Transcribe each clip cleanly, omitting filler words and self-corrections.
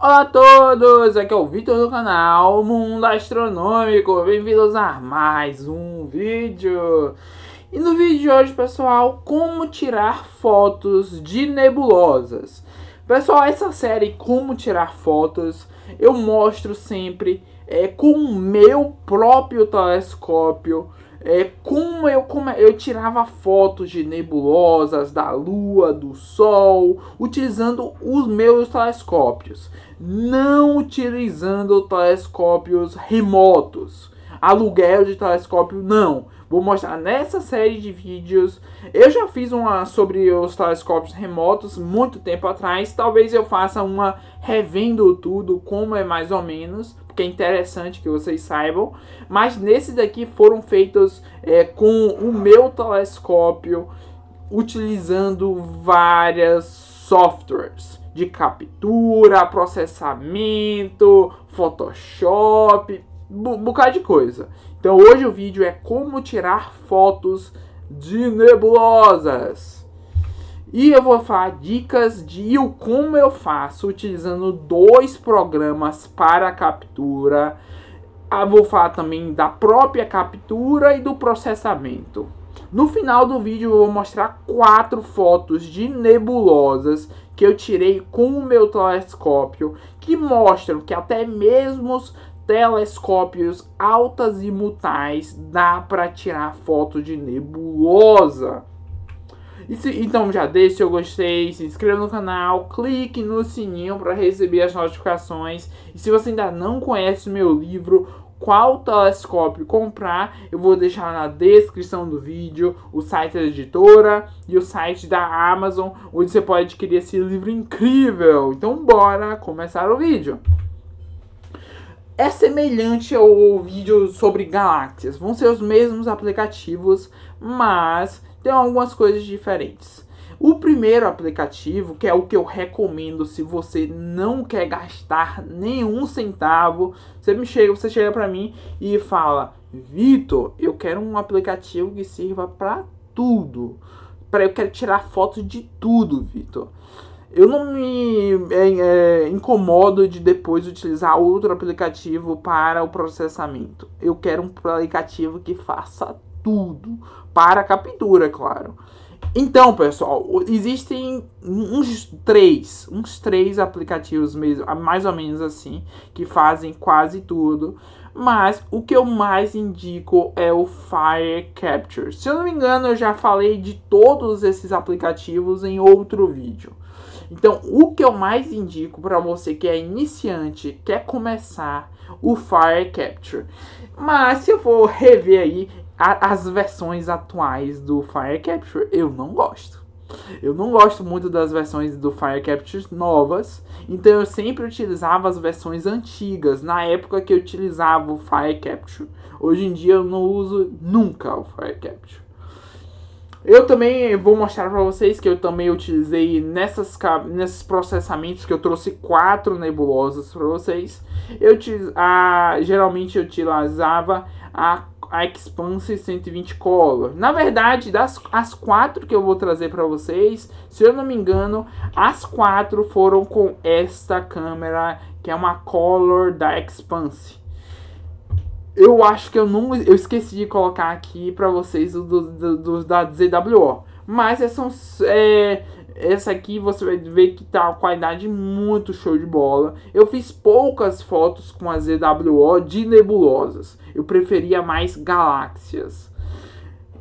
Olá a todos, aqui é o Vitor do canal Mundo Astronômico, bem-vindos a mais um vídeo. E no vídeo de hoje, pessoal, como tirar fotos de nebulosas. Pessoal, essa série como tirar fotos, eu mostro sempre com o meu próprio telescópio, como eu tirava fotos de nebulosas, da lua, do sol, utilizando os meus telescópios, não utilizando telescópios remotos, aluguel de telescópio, não. Vou mostrar nessa série de vídeos. Eu já fiz uma sobre os telescópios remotos muito tempo atrás, talvez eu faça uma revendo tudo como é mais ou menos, que é interessante que vocês saibam, mas nesse daqui foram feitos com o meu telescópio, utilizando várias softwares de captura, processamento, Photoshop, bocado de coisa. Então hoje o vídeo é como tirar fotos de nebulosas. E eu vou falar dicas de como eu faço utilizando dois programas para captura. Eu vou falar também da própria captura e do processamento. No final do vídeo eu vou mostrar 4 fotos de nebulosas que eu tirei com o meu telescópio, que mostram que até mesmo os telescópios altas e mutais dá para tirar foto de nebulosa. Então já deixe seu gostei, se inscreva no canal, clique no sininho para receber as notificações. E se você ainda não conhece o meu livro, qual telescópio comprar, eu vou deixar na descrição do vídeo o site da editora e o site da Amazon, onde você pode adquirir esse livro incrível. Então bora começar o vídeo. É semelhante ao vídeo sobre galáxias, vão ser os mesmos aplicativos, mas tem algumas coisas diferentes. O primeiro aplicativo, que é o que eu recomendo se você não quer gastar nenhum centavo, você chega para mim e fala: Vitor, eu quero um aplicativo que sirva para tudo. Eu quero tirar foto de tudo, Vitor. Eu não me incomodo de depois utilizar outro aplicativo para o processamento. Eu quero um aplicativo que faça tudo, para captura, claro. Então, pessoal, existem uns três aplicativos mesmo, mais ou menos assim, que fazem quase tudo, mas o que eu mais indico é o FireCapture. Se eu não me engano, eu já falei de todos esses aplicativos em outro vídeo. Então, o que eu mais indico para você que é iniciante, quer começar, o FireCapture. Mas se eu for rever aí as versões atuais do FireCapture, eu não gosto. Eu não gosto muito das versões do FireCapture novas, então eu sempre utilizava as versões antigas, na época que eu utilizava o FireCapture. Hoje em dia eu não uso nunca o FireCapture. Eu também vou mostrar para vocês que eu também utilizei nesses processamentos, que eu trouxe 4 nebulosas para vocês. Geralmente eu utilizava a Expanse 120 Color. Na verdade, as 4 que eu vou trazer para vocês, se eu não me engano, as 4 foram com esta câmera, que é uma Color da Expanse. Eu acho que eu esqueci de colocar aqui para vocês o da ZWO. Mas essa aqui você vai ver que tá uma qualidade muito show de bola. Eu fiz poucas fotos com a ZWO de nebulosas. Eu preferia mais galáxias.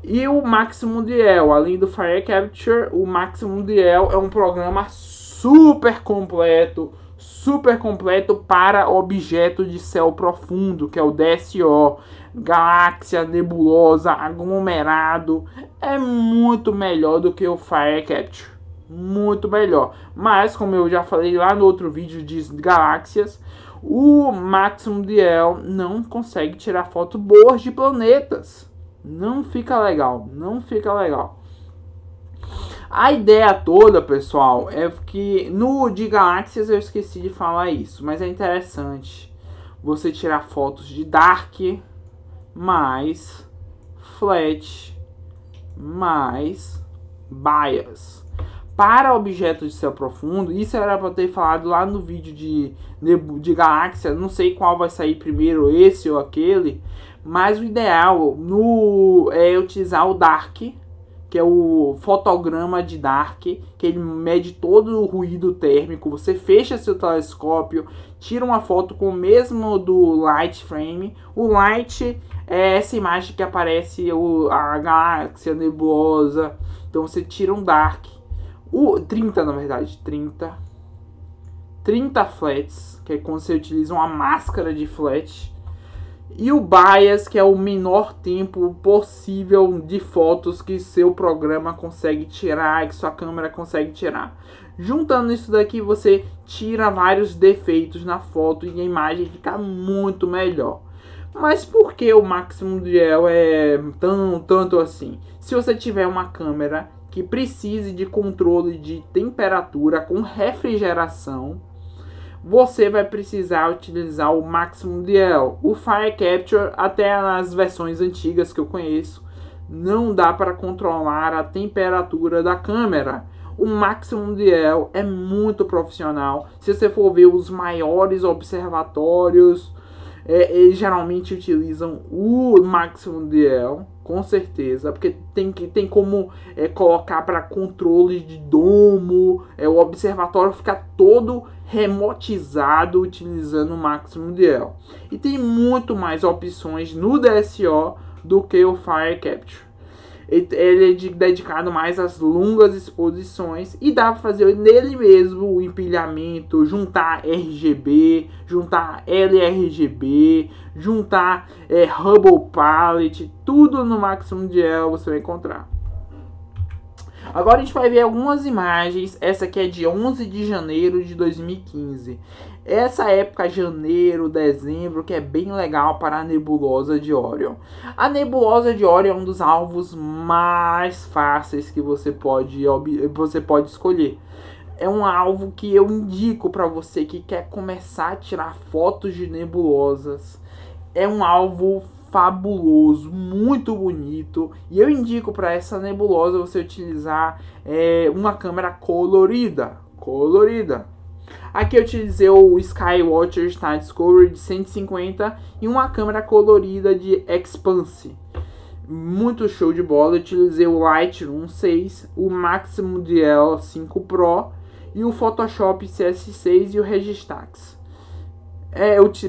E o Maximum DL, além do FireCapture, o Maximum DL é um programa super completo para objeto de céu profundo, que é o DSO, galáxia, nebulosa, aglomerado. É muito melhor do que o FireCapture, muito melhor. Mas como eu já falei lá no outro vídeo de galáxias, o Maximum DL não consegue tirar foto boas de planetas, não fica legal. A ideia toda, pessoal, é que no de galáxias eu esqueci de falar isso, mas é interessante você tirar fotos de dark, mais flat, mais bias, para objetos de céu profundo. Isso era para eu ter falado lá no vídeo de galáxia, não sei qual vai sair primeiro, esse ou aquele, mas o ideal é utilizar o Dark, que é o fotograma de Dark, que ele mede todo o ruído térmico. Você fecha seu telescópio, tira uma foto com o mesmo do Light Frame. O Light é essa imagem que aparece a galáxia, a nebulosa. Então você tira um Dark, 30 flats, que é quando você utiliza uma máscara de flat. E o bias, que é o menor tempo possível de fotos que seu programa consegue tirar, que sua câmera consegue tirar. Juntando isso daqui, você tira vários defeitos na foto e a imagem fica muito melhor. Mas por que o Maximum DL é tanto assim? Se você tiver uma câmera que precise de controle de temperatura com refrigeração, você vai precisar utilizar o Maximum DL. O FireCapture, até nas versões antigas que eu conheço, não dá para controlar a temperatura da câmera. O Maximum DL é muito profissional. Se você for ver os maiores observatórios, eles geralmente utilizam o Maximum DL, com certeza, porque tem como colocar para controle de domo. O observatório fica todo remotizado utilizando o Maximum DL. E tem muito mais opções no DSO do que o FireCapture. Ele é dedicado mais às longas exposições e dá para fazer nele mesmo o empilhamento, juntar RGB, juntar LRGB, juntar Hubble Palette, tudo no Maximum DL você vai encontrar. Agora a gente vai ver algumas imagens. Essa aqui é de 11 de janeiro de 2015. Essa época, janeiro, dezembro, que é bem legal para a nebulosa de Órion. A nebulosa de Órion é um dos alvos mais fáceis que você pode escolher. É um alvo que eu indico para você que quer começar a tirar fotos de nebulosas. É um alvo fabuloso, muito bonito, e eu indico para essa nebulosa você utilizar uma câmera colorida. Aqui eu utilizei o Skywatcher Star Discover de 150 e uma câmera colorida de Expanse. Muito show de bola. Eu utilizei o Lightroom 6, o Maximum DL 5 Pro e o Photoshop CS6 e o Registax.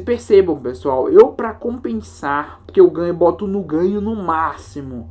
Percebam, pessoal, eu para compensar, porque eu boto no ganho no máximo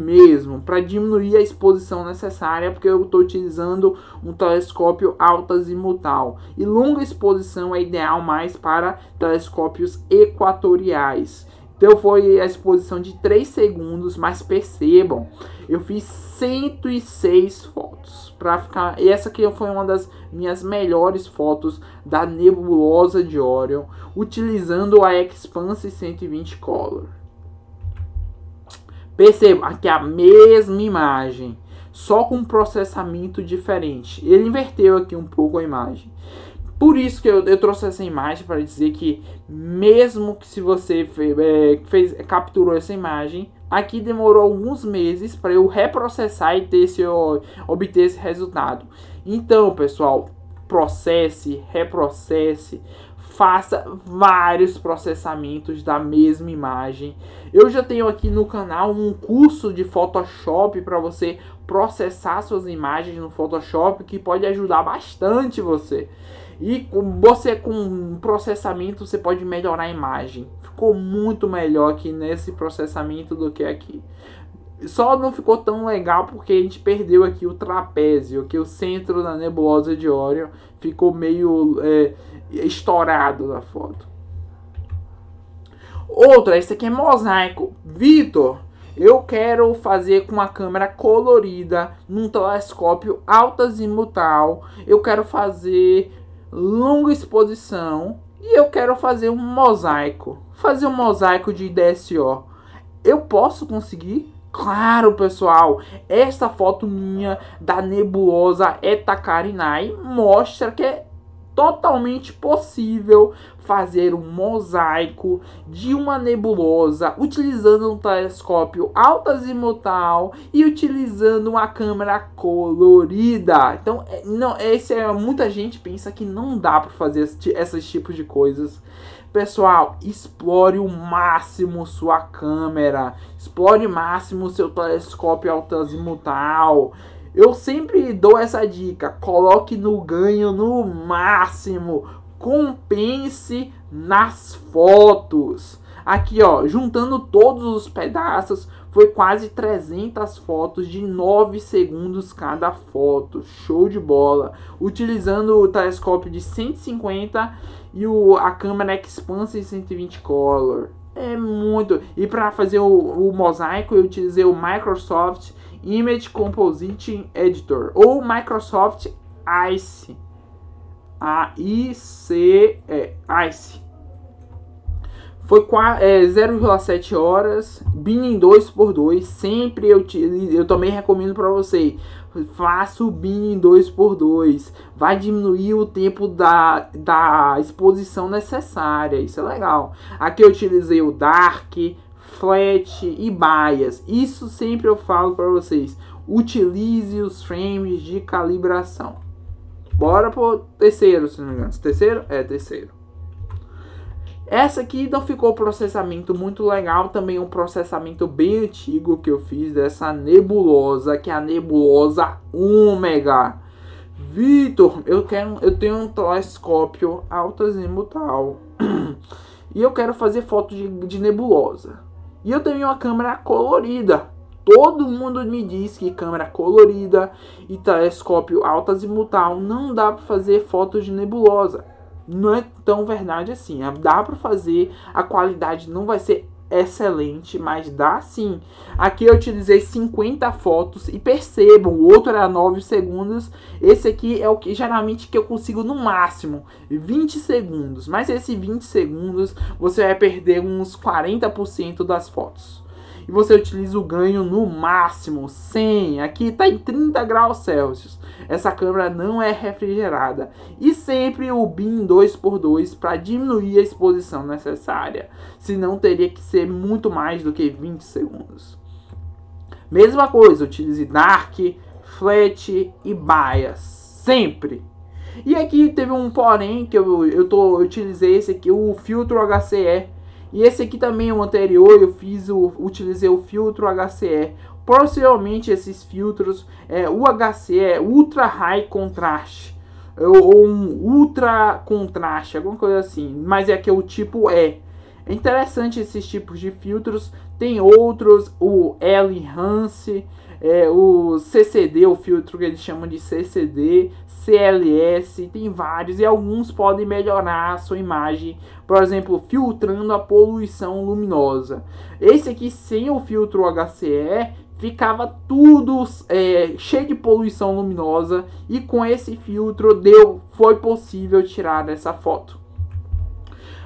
mesmo, para diminuir a exposição necessária, porque eu estou utilizando um telescópio altazimutal. E longa exposição é ideal mais para telescópios equatoriais. Então foi a exposição de 3 segundos, mas percebam, eu fiz 106 fotos para ficar. E essa aqui foi uma das minhas melhores fotos da nebulosa de Órion, utilizando a Expanse 120 Color. Percebam, aqui a mesma imagem, só com um processamento diferente. Ele inverteu aqui um pouco a imagem. Por isso que eu trouxe essa imagem, para dizer que mesmo que se você capturou essa imagem, aqui demorou alguns meses para eu reprocessar e obter esse resultado. Então, pessoal, processe, reprocesse, faça vários processamentos da mesma imagem. Eu já tenho aqui no canal um curso de Photoshop para você processar suas imagens no Photoshop, que pode ajudar bastante você. E com processamento você pode melhorar a imagem. Ficou muito melhor aqui nesse processamento do que aqui. Só não ficou tão legal porque a gente perdeu aqui o trapézio, que o centro da nebulosa de Órion ficou meio estourado na foto. Outra, esse aqui é mosaico. Vitor, eu quero fazer com uma câmera colorida, num telescópio altazimutal. Eu quero fazer longa exposição e eu quero fazer um mosaico. Fazer um mosaico de DSO. Eu posso conseguir? Claro, pessoal. Esta foto minha da nebulosa Eta Carinae mostra que totalmente possível fazer um mosaico de uma nebulosa utilizando um telescópio altazimutal e utilizando uma câmera colorida. Então, não, muita gente pensa que não dá para fazer esses tipos de coisas. Pessoal, explore o máximo sua câmera, explore o máximo seu telescópio altazimutal. Eu sempre dou essa dica, coloque no ganho no máximo, compense nas fotos. Aqui ó, juntando todos os pedaços, foi quase 300 fotos de 9 segundos cada foto, show de bola. Utilizando o telescópio de 150 e a câmera Expanse 120 Color. É muito. E para fazer o mosaico eu utilizei o Microsoft Image Composition Editor ou Microsoft ICE. ICE. Foi 0,7 horas, binning 2x2, sempre eu também recomendo para você, faça o binning 2x2, vai diminuir o tempo da exposição necessária, isso é legal. Aqui eu utilizei o Dark, Flat e Bias, isso sempre eu falo para vocês, utilize os frames de calibração. Bora pro terceiro, se não me engano, terceiro? É, terceiro. Essa aqui não ficou processamento muito legal, também um processamento bem antigo que eu fiz dessa nebulosa, que é a nebulosa Ômega. Vitor, eu tenho um telescópio altazimutal e eu quero fazer foto de nebulosa. E eu tenho uma câmera colorida. Todo mundo me diz que câmera colorida e telescópio altazimutal não dá para fazer foto de nebulosa. Não é tão verdade assim, dá para fazer, a qualidade não vai ser excelente, mas dá sim. Aqui eu utilizei 50 fotos e percebam, o outro era 9 segundos, esse aqui é o que geralmente que eu consigo no máximo, 20 segundos. Mas esse 20 segundos você vai perder uns 40% das fotos. E você utiliza o ganho no máximo, 100, aqui está em 30 graus Celsius. Essa câmera não é refrigerada. E sempre o bin 2x2 para diminuir a exposição necessária. Senão teria que ser muito mais do que 20 segundos. Mesma coisa, utilize Dark, Flat e Bias, sempre. E aqui teve um porém, que eu utilizei esse aqui, o filtro HCE. E esse aqui também, o anterior, eu utilizei o filtro HCE. Possivelmente esses filtros, o HCE é Ultra High Contrast, ou um Ultra Contraste, alguma coisa assim. Mas é que o tipo E. É interessante esses tipos de filtros. Tem outros, o L-Hance, o CCD, o filtro que eles chamam de CCD, CLS, tem vários e alguns podem melhorar a sua imagem, por exemplo, filtrando a poluição luminosa. Esse aqui sem o filtro HCE ficava tudo cheio de poluição luminosa e com esse filtro foi possível tirar essa foto.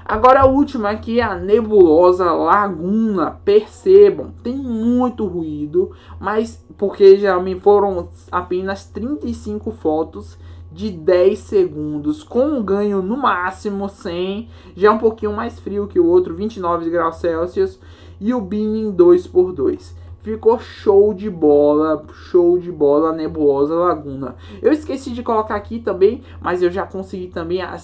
Agora a última aqui é a nebulosa Laguna. Percebam, tem muito ruído, mas porque já me foram apenas 35 fotos de 10 segundos, com um ganho no máximo 100, já é um pouquinho mais frio que o outro, 29 graus Celsius, e o binning 2x2. Ficou show de bola a nebulosa Laguna. Eu esqueci de colocar aqui também, mas eu já consegui também a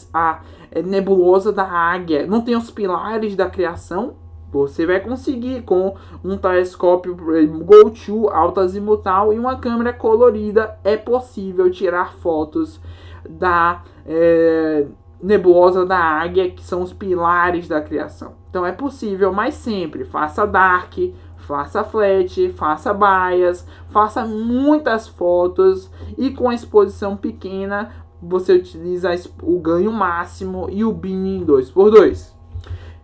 nebulosa da Águia. Não tem os pilares da criação? Você vai conseguir com um telescópio go-to altazimutal e uma câmera colorida. É possível tirar fotos da nebulosa da Águia, que são os pilares da criação. Então é possível, mas sempre faça Dark, faça Flat, faça Bias, faça muitas fotos e com a exposição pequena você utiliza o ganho máximo e o binning 2x2.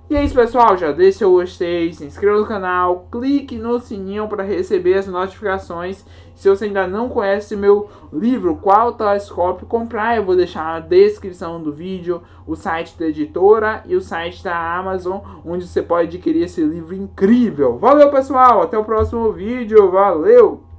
E é isso pessoal, já deixa seu gostei, se inscreva no canal, clique no sininho para receber as notificações. Se você ainda não conhece meu livro, Qual Telescópio Comprar, eu vou deixar na descrição do vídeo o site da editora e o site da Amazon, onde você pode adquirir esse livro incrível. Valeu pessoal, até o próximo vídeo, valeu!